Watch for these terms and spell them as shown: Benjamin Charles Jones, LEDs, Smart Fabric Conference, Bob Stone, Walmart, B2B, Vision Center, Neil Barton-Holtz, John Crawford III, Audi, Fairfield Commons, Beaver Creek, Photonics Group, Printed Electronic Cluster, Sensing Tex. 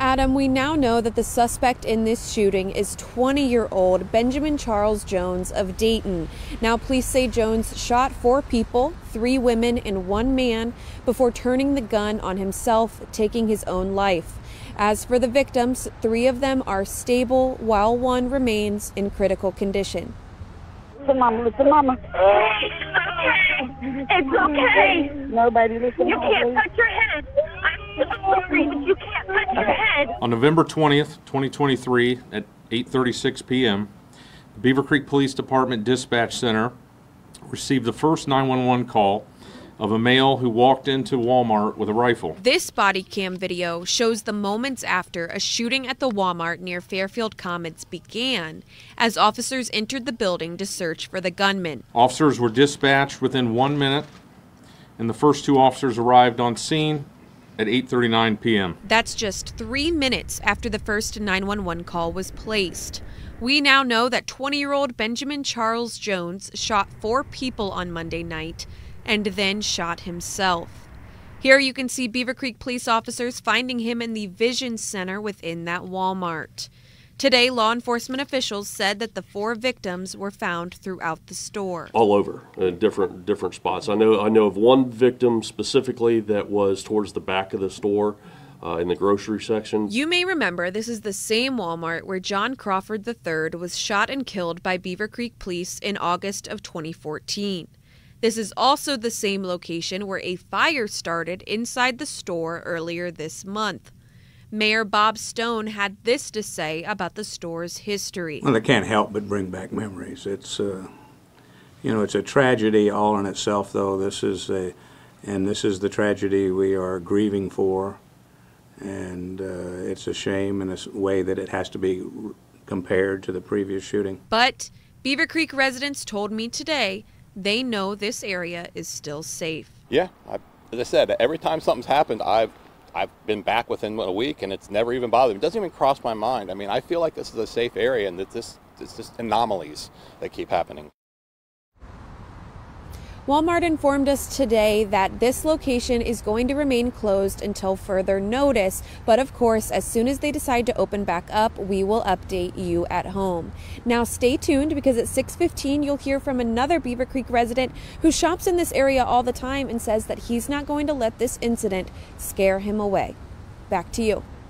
Adam, we now know that the suspect in this shooting is 20-year-old Benjamin Charles Jones of Dayton. Now, police say Jones shot 4 people, 3 women and 1 man, before turning the gun on himself, taking his own life. As for the victims, 3 of them are stable, while 1 remains in critical condition. Listen, Mama, listen, Mama. It's okay. Nobody listen. You can't touch your head. You can't touch your head. On November 20th, 2023, at 8:36 p.m., the Beaver Creek Police Department Dispatch Center received the first 911 call of a male who walked into Walmart with a rifle. This body cam video shows the moments after a shooting at the Walmart near Fairfield Commons began, as officers entered the building to search for the gunman. Officers were dispatched within 1 minute, and the first 2 officers arrived on scene at 8:39 p.m. That's just 3 minutes after the first 911 call was placed. We now know that 20-year-old Benjamin Charles Jones shot 4 people on Monday night and then shot himself. Here you can see Beaver Creek police officers finding him in the Vision Center within that Walmart. Today, law enforcement officials said that the 4 victims were found throughout the store. All over, in different spots. I know of 1 victim specifically that was towards the back of the store, in the grocery section. You may remember this is the same Walmart where John Crawford III was shot and killed by Beaver Creek police in August of 2014. This is also the same location where a fire started inside the store earlier this month. Mayor Bob Stone had this to say about the store's history. Well, they can't help but bring back memories. It's, you know, it's a tragedy all in itself, though. This is the tragedy we are grieving for, and it's a shame in a way that it has to be compared to the previous shooting. But Beaver Creek residents told me today they know this area is still safe. Yeah, as I said, every time something's happened, I've been back within a week, and it's never even bothered me. It doesn't even cross my mind. I mean, I feel like this is a safe area, and that it's just anomalies that keep happening. Walmart informed us today that this location is going to remain closed until further notice. But of course, as soon as they decide to open back up, we will update you at home. Now stay tuned, because at 6:15, you'll hear from another Beaver Creek resident who shops in this area all the time and says that he's not going to let this incident scare him away. Back to you.